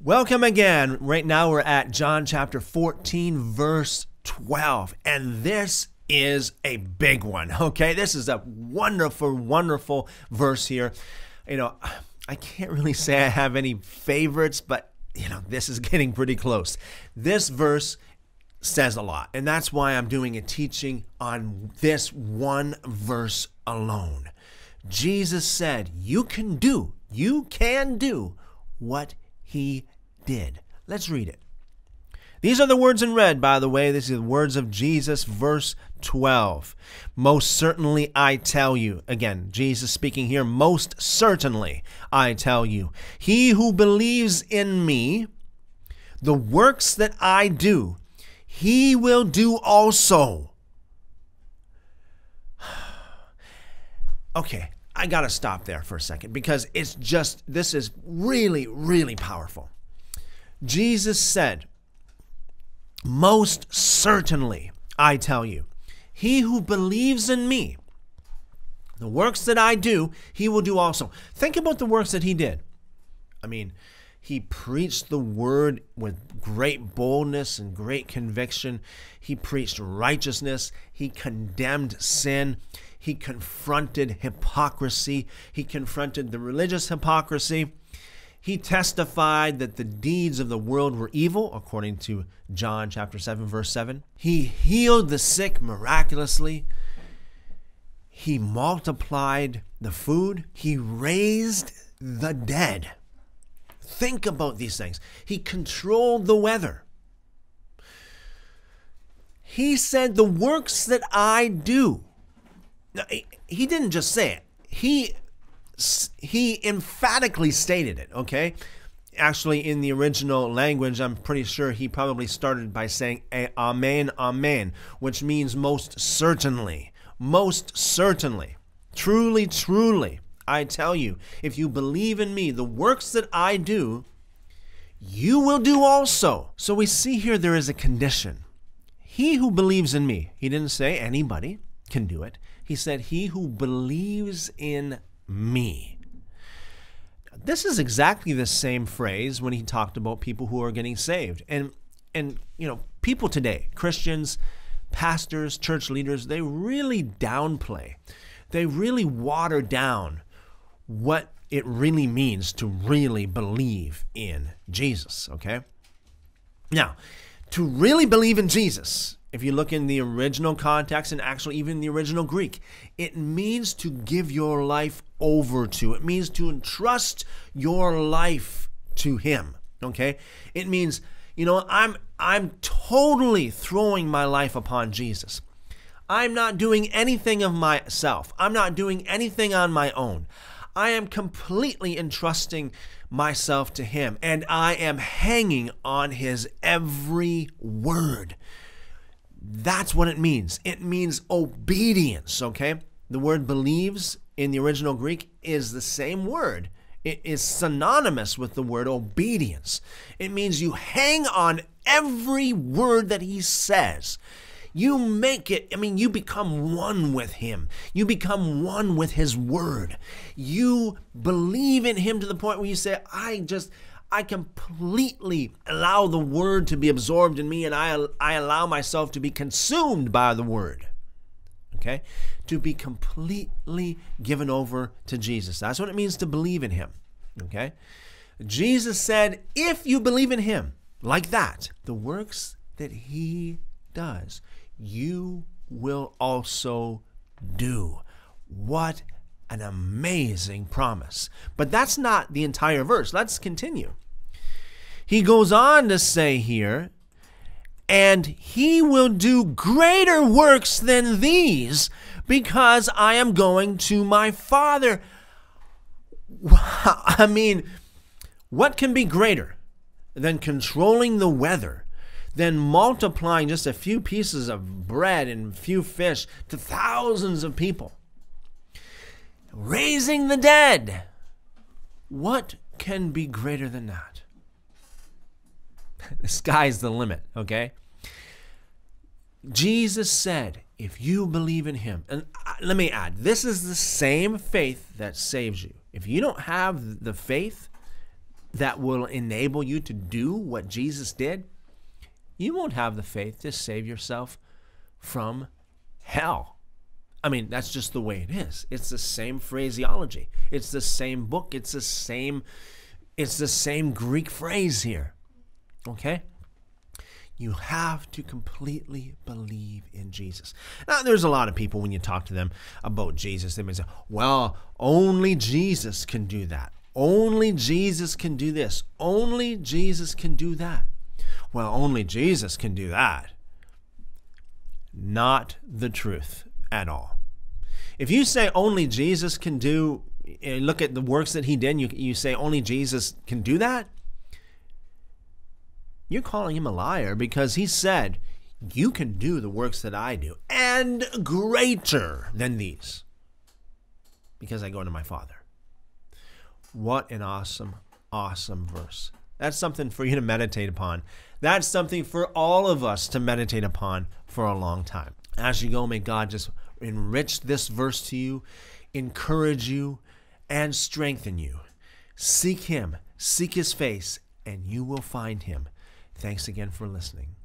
Welcome again. Right now we're at John chapter 14, verse 12. And this is a big one, okay? This is a wonderful, wonderful verse here. You know, I can't really say I have any favorites, but, you know, this is getting pretty close. This verse says a lot, and that's why I'm doing a teaching on this one verse alone. Jesus said, you can do what He did. Let's read it. These are the words in red, by the way. These are the words of Jesus, verse 12. Most certainly I tell you. Again, Jesus speaking here. Most certainly I tell you. He who believes in me, the works that I do, he will do also. Okay. I gotta stop there for a second because it's just, this is really, really powerful. Jesus said, most certainly, I tell you, he who believes in me, the works that I do, he will do also. Think about the works that he did. I mean, he preached the word with great boldness and great conviction. He preached righteousness. He condemned sin. He confronted hypocrisy. He confronted the religious hypocrisy. He testified that the deeds of the world were evil, according to John chapter 7, verse 7. He healed the sick miraculously. He multiplied the food. He raised the dead. Think about these things. He controlled the weather. He said, the works that I do. Now, he didn't just say it. He emphatically stated it, okay? Actually, in the original language, I'm pretty sure he probably started by saying, amen, amen, which means most certainly, truly, truly, I tell you, if you believe in me, the works that I do, you will do also. So we see here there is a condition. He who believes in me, he didn't say anybody can do it. He said, he who believes in me. This is exactly the same phrase when he talked about people who are getting saved. And you know, people today, Christians, pastors, church leaders, they really downplay. They really water down what it really means to really believe in Jesus, okay? Now, to really believe in Jesus, if you look in the original context and actually even the original Greek, it means to give your life over to. It means to entrust your life to him, okay? It means, you know, I'm totally throwing my life upon Jesus. I'm not doing anything of myself. I'm not doing anything on my own. I am completely entrusting myself to him, and I am hanging on his every word. That's what it means. It means obedience, okay? The word believes in the original Greek is the same word. It is synonymous with the word obedience. It means you hang on every word that he says. You make it, I mean, you become one with him. You become one with his word. You believe in him to the point where you say, I completely allow the word to be absorbed in me, and I allow myself to be consumed by the word, okay? To be completely given over to Jesus. That's what it means to believe in him, okay? Jesus said, if you believe in him like that, the works that he does, you will also do. What an amazing promise. But that's not the entire verse. Let's continue. He goes on to say here, and he will do greater works than these because I am going to my Father. Wow. I mean, what can be greater than controlling the weather, than multiplying just a few pieces of bread and a few fish to thousands of people? Raising the dead. What can be greater than that? The sky's the limit, okay? Jesus said, if you believe in him, and let me add, this is the same faith that saves you. If you don't have the faith, that will enable you to do what Jesus did, you won't have the faith to save yourself from hell. I mean, that's just the way it is. It's the same phraseology. It's the same book. It's the same Greek phrase here. Okay? You have to completely believe in Jesus. Now, there's a lot of people, when you talk to them about Jesus, they may say, well, only Jesus can do that. Only Jesus can do this. Only Jesus can do that. Well, only Jesus can do that. Not the truth at all. If you say only Jesus can do, and look at the works that he did, you say only Jesus can do that, you're calling him a liar, because he said, you can do the works that I do and greater than these, because I go to my Father. What an awesome, awesome verse. That's something for you to meditate upon. That's something for all of us to meditate upon for a long time. As you go, may God just enrich this verse to you, encourage you, and strengthen you. Seek him, seek his face, and you will find him. Thanks again for listening.